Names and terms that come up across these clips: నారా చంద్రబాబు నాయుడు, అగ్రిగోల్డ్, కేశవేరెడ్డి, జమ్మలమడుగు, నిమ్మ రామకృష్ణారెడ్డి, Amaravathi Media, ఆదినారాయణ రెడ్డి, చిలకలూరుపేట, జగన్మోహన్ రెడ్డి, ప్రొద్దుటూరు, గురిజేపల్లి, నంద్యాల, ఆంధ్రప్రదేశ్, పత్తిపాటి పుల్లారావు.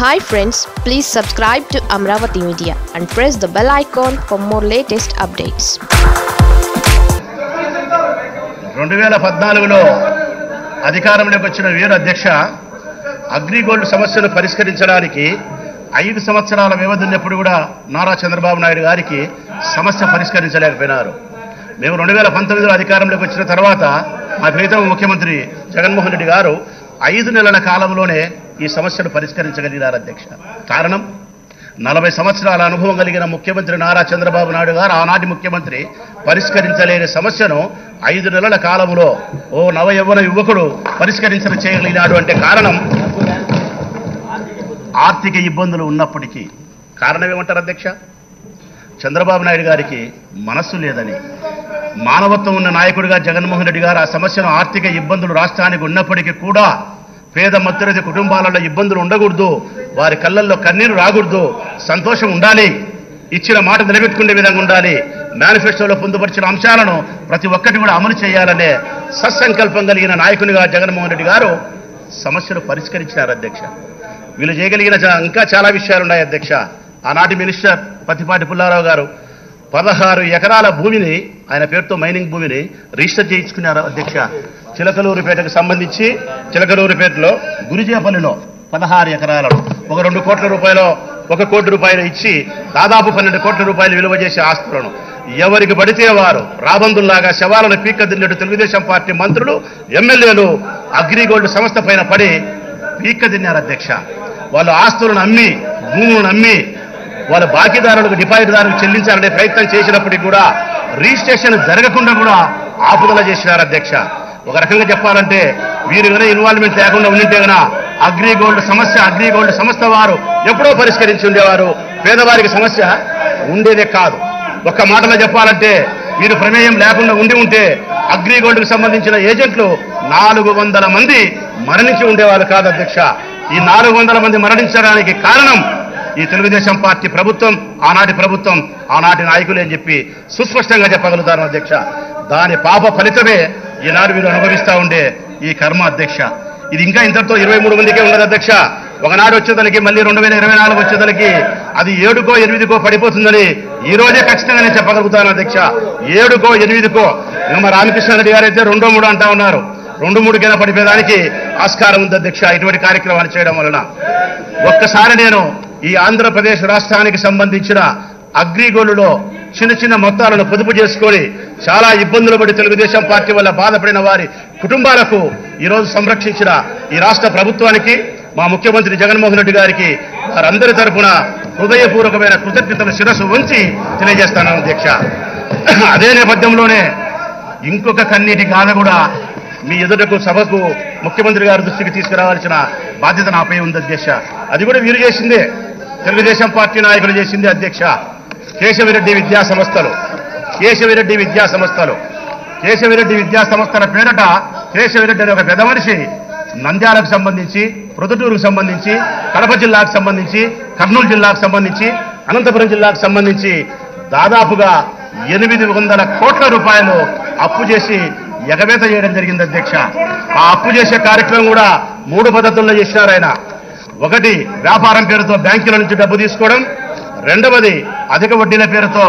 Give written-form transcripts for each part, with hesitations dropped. Hi friends, please subscribe to Amaravathi Media and press the bell icon for more latest updates. 2014 లో అధికారంలోకి వచ్చిన వీర అధ్యక్ష agri gold సమస్యను పరిష్కరించడానికి 5 సంవత్సరాల వ్యవధిన్నప్పుడు కూడా నారా చంద్రబాబు నాయుడు గారికి సమస్య పరిష్కరించలేకపోయారు. మేము 2019 లో అధికారంలోకి వచ్చిన తర్వాత మా ప్రియతమ ముఖ్యమంత్రి జగన్మోహన్ రెడ్డి గారు 5 నెలల కాలంలోనే ఈ సమస్యను పరిష్కరించగలిగారు అధ్యక్ష. కారణం 40 సంవత్సరాల అనుభవం కలిగిన ముఖ్యమంత్రి నారా చంద్రబాబు నాయుడు గారు ఆనాటి ముఖ్యమంత్రి పరిష్కరించలేని సమస్యను 5 నెలల కాలంలో ఓ నవ యవ్వన యువకుడు పరిష్కరించడం చేయగలిగాడు అంటే కారణం ఆర్థిక ఇబ్బందులు ఉన్నప్పటికీ. కారణం ఏమంటారు అధ్యక్ష? చంద్రబాబు నాయుడు గారికి మనసు లేదని, మానవత్వం ఉన్న నాయకుడిగా జగన్మోహన్ రెడ్డి గారు ఆ సమస్యను ఆర్థిక ఇబ్బందులు రాష్ట్రానికి ఉన్నప్పటికీ కూడా పేద మధ్యతరగతి కుటుంబాలలో ఇబ్బందులు ఉండకూడదు, వారి కళ్ళల్లో కన్నీరు రాకూడదు, సంతోషం ఉండాలి, ఇచ్చిన మాట నిలబెట్టుకునే విధంగా ఉండాలి, మేనిఫెస్టోలో పొందుపరిచిన అంశాలను ప్రతి ఒక్కటి కూడా అమలు చేయాలనే సత్సంకల్పం కలిగిన నాయకునిగా జగన్మోహన్ రెడ్డి గారు సమస్యను పరిష్కరించారు అధ్యక్ష. వీళ్ళు చేయగలిగిన ఇంకా చాలా విషయాలున్నాయి అధ్యక్ష. ఆనాటి మినిస్టర్ పత్తిపాటి పుల్లారావు గారు 16 ఎకరాల భూమిని ఆయన పేరుతో మైనింగ్ భూమిని రిజిస్టర్ చేయించుకున్నారు అధ్యక్ష. చిలకలూరుపేటకు సంబంధించి చిలకలూరుపేటలో గురిజేపల్లిలో 16 ఎకరాలను ఒక 2 కోట్ల రూపాయలు 1 కోటి రూపాయలు ఇచ్చి దాదాపు 12 కోట్ల రూపాయలు విలువ చేసే ఆస్తులను ఎవరికి పడితే వారు రాబందుల్లాగా శవాలను పీక్కదిన్నట్టు తెలుగుదేశం పార్టీ మంత్రులు, ఎమ్మెల్యేలు అగ్రిగోల్డ్ సంస్థ పైన పడి పీక్కదిన్నారు అధ్యక్ష. వాళ్ళు ఆస్తులను అమ్మి, భూములను అమ్మి వాళ్ళ బాకీదారులకు, డిపాజిట్దారులకు చెల్లించాలనే ప్రయత్నం చేసినప్పటికీ కూడా రిజిస్ట్రేషన్ జరగకుండా కూడా ఆపుదల చేసినారు అధ్యక్ష. ఒక రకంగా చెప్పాలంటే వీరు కన్నా ఇన్వాల్వ్మెంట్ లేకుండా ఉండింటే కన్నా అగ్రిగోల్డ్ సంస్థ వారు ఎప్పుడో పరిష్కరించి ఉండేవారు, పేదవారికి సమస్య ఉండేదే కాదు. ఒక్క మాటలో చెప్పాలంటే వీరు ప్రమేయం లేకుండా ఉండి ఉంటే అగ్రిగోల్డ్కు సంబంధించిన ఏజెంట్లు 400 మంది మరణించి ఉండేవాళ్ళు కాదు అధ్యక్ష. ఈ 400 మంది మరణించడానికి కారణం ఈ తెలుగుదేశం పార్టీ ప్రభుత్వం, ఆనాటి ప్రభుత్వం, ఆనాటి నాయకులు అని చెప్పి సుస్పష్టంగా చెప్పగలుగుతారు అధ్యక్ష. దాని పాప ఫలితమే ఈనాడు వీరు అనుభవిస్తూ ఉండే ఈ కర్మ అధ్యక్ష. ఇది ఇంకా ఇంతటితో 23 మందికే ఉండదు అధ్యక్ష. ఒకనాడు వచ్చేదానికి మళ్ళీ 2024 వచ్చేదానికి అది 7కో 8కో పడిపోతుందని ఈ రోజే ఖచ్చితంగా నేను చెప్పగలుగుతాను అధ్యక్ష. 7కో 8కో నిమ్మ రామకృష్ణారెడ్డి గారు అయితే 2-3 అంటా ఉన్నారు. 2-3కైనా పడిపోయేదానికి ఆస్కారం ఉంది అధ్యక్ష ఇటువంటి కార్యక్రమాలు చేయడం వలన. ఒక్కసారి నేను ఈ ఆంధ్రప్రదేశ్ రాష్ట్రానికి సంబంధించిన అగ్రిగోలులో చిన్న చిన్న మొత్తాలను పొదుపు చేసుకొని చాలా ఇబ్బందులు పడి తెలుగుదేశం పార్టీ వల్ల బాధపడిన వారి కుటుంబాలకు ఈరోజు సంరక్షించిన ఈ రాష్ట్ర ప్రభుత్వానికి, మా ముఖ్యమంత్రి జగన్మోహన్ రెడ్డి గారికి వారందరి తరఫున హృదయపూర్వకమైన కృతజ్ఞతలు శిరస్సు వంచి తెలియజేస్తాను అధ్యక్ష. అదే నేపథ్యంలోనే ఇంకొక కన్నీటి గాథ కూడా మీ ఎదుటకు, సభకు, ముఖ్యమంత్రి గారి దృష్టికి తీసుకురావాల్సిన బాధ్యత నాపై ఉంది అధ్యక్ష. అది కూడా వీరు చేసిందే, తెలుగుదేశం పార్టీ నాయకులు చేసిందే అధ్యక్ష. కేశవేరెడ్డి విద్యా సంస్థల పేరట కేశవేరెడ్డి అనే ఒక పెద్ద మనిషి నంద్యాలకు సంబంధించి, ప్రొద్దుటూరుకు సంబంధించి, కడప జిల్లాకు సంబంధించి, కర్నూలు జిల్లాకు సంబంధించి, అనంతపురం జిల్లాకు సంబంధించి దాదాపుగా 800 కోట్ల రూపాయలు అప్పు చేసి ఎగవేత చేయడం జరిగింది అధ్యక్ష. ఆ అప్పు చేసే కార్యక్రమం కూడా 3 పద్ధతుల్లో చేసినారు ఆయన. ఒకటి, వ్యాపారం పేరుతో బ్యాంకుల నుంచి డబ్బు తీసుకోవడం. రెండవది, అధిక వడ్డీల పేరుతో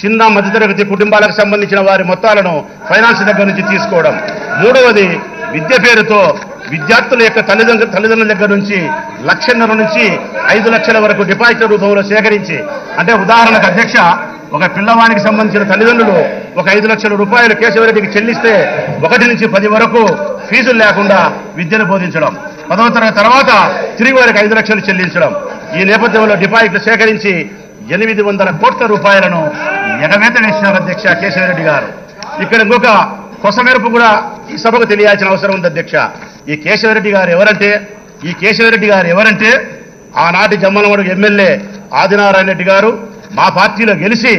చిన్న మధ్యతరగతి కుటుంబాలకు సంబంధించిన వారి మొత్తాలను ఫైనాన్స్ దగ్గర నుంచి తీసుకోవడం. మూడవది, విద్య పేరుతో విద్యార్థుల యొక్క తల్లిదండ్రుల దగ్గర నుంచి 1,50,000 నుంచి 5 లక్షల వరకు డిపాజిట్ల రూపంలో సేకరించి, అంటే ఉదాహరణకు అధ్యక్ష ఒక పిల్లవానికి సంబంధించిన తల్లిదండ్రులు ఒక 5 లక్షల రూపాయలు కేశవరెడ్డికి చెల్లిస్తే 1 నుంచి 10 వరకు ఫీజులు లేకుండా విద్యను బోధించడం. 10వ తరగతి తర్వాత తిరిగి వారికి 5 లక్షలు చెల్లించడం. ఈ నేపథ్యంలో డిపాజిట్లు సేకరించి 800 కోట్ల రూపాయలను ఎగవేత వేసినారు అధ్యక్ష కేశవరెడ్డి గారు. ఇక్కడ ఇంకొక కొసమెరుపు కూడా ఈ సభకు తెలియాల్సిన అవసరం ఉంది అధ్యక్ష. ఈ కేశవరెడ్డి గారు ఎవరంటే ఆనాటి జమ్మలమడుగు ఎమ్మెల్యే ఆదినారాయణ రెడ్డి గారు మా పార్టీలో గెలిచి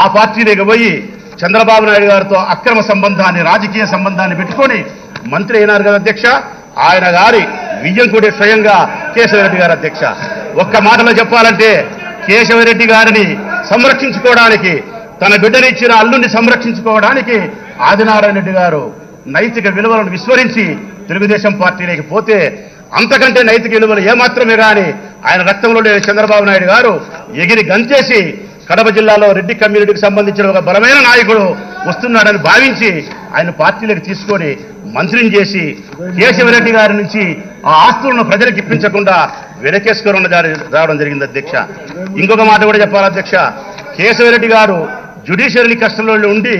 ఆ పార్టీలోకి పోయి చంద్రబాబు నాయుడు గారితో అక్రమ సంబంధాన్ని, రాజకీయ సంబంధాన్ని పెట్టుకొని మంత్రి అయినారు కదా అధ్యక్ష. ఆయన గారి విజయం కూడా స్వయంగా కేశవరెడ్డి గారు అధ్యక్ష. ఒక్క మాటలో చెప్పాలంటే కేశవరెడ్డి గారిని సంరక్షించుకోవడానికి, తన బిడ్డనిచ్చిన అల్లుని సంరక్షించుకోవడానికి ఆదినారాయణ రెడ్డి గారు నైతిక విలువలను విస్మరించి తెలుగుదేశం పార్టీలోకి పోతే, అంతకంటే నైతిక విలువలు ఏమాత్రమే కానీ ఆయన రక్తంలో చంద్రబాబు నాయుడు గారు ఎగిరి గంతేసి కడప జిల్లాలో రెడ్డి కమ్యూనిటీకి సంబంధించిన ఒక బలమైన నాయకుడు వస్తున్నాడని భావించి ఆయన పార్టీలకు తీసుకొని మంత్రిని చేసి కేశవేరెడ్డి గారి నుంచి ఆ ఆస్తులను ప్రజలకు ఇప్పించకుండా వెనకేసుకొని రావడం జరిగింది అధ్యక్ష. ఇంకొక మాట కూడా చెప్పాలి అధ్యక్ష, కేశవేరెడ్డి గారు జ్యుడిషియరీ కస్టడీలో ఉండి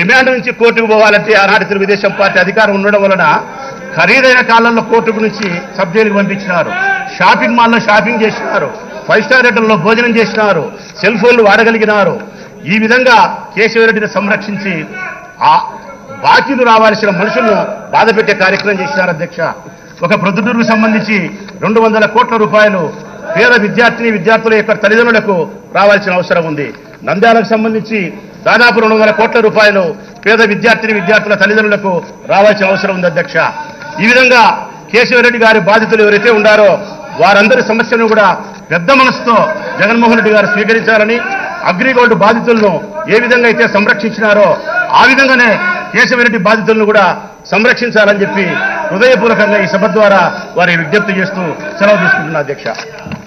రిమాండ్ నుంచి కోర్టుకు పోవాలంటే ఆనాటి తెలుగుదేశం పార్టీ అధికారం ఉండడం వలన ఖరీదైన కాలంలో కోర్టుకు నుంచి సబ్ జైలుకు పంపించినారు, షాపింగ్ మాల్లో షాపింగ్ చేసినారు, 5 స్టార్ హోటల్లో భోజనం చేసినారు, సెల్ ఫోన్లు వాడగలిగినారు. ఈ విధంగా కేశవేరెడ్డిని సంరక్షించి ఆ బాధ్యులు రావాల్సిన మనుషులను బాధ పెట్టే కార్యక్రమం చేసినారు అధ్యక్ష. ఒక ప్రొద్దుటూరుకు సంబంధించి 200 కోట్ల రూపాయలు పేద విద్యార్థుల యొక్క తల్లిదండ్రులకు రావాల్సిన అవసరం ఉంది. నంద్యాలకు సంబంధించి దాదాపు 200 కోట్ల రూపాయలు పేద విద్యార్థుల తల్లిదండ్రులకు రావాల్సిన అవసరం ఉంది అధ్యక్ష. ఈ విధంగా కేశవేరెడ్డి గారి బాధితులు ఎవరైతే ఉన్నారో వారందరి సమస్యను కూడా పెద్ద మనసుతో జగన్మోహన్ రెడ్డి గారు స్వీకరించాలని, అగ్రి గోల్డ్ బాధితులను ఏ విధంగా అయితే సంరక్షించినారో ఆ విధంగానే కేశవేరెడ్డి బాధితులను కూడా సంరక్షించాలని చెప్పి హృదయపూర్వకంగా ఈ సభ ద్వారా వారి విజ్ఞప్తి చేస్తూ సెలవు తీసుకుంటున్నారు అధ్యక్ష.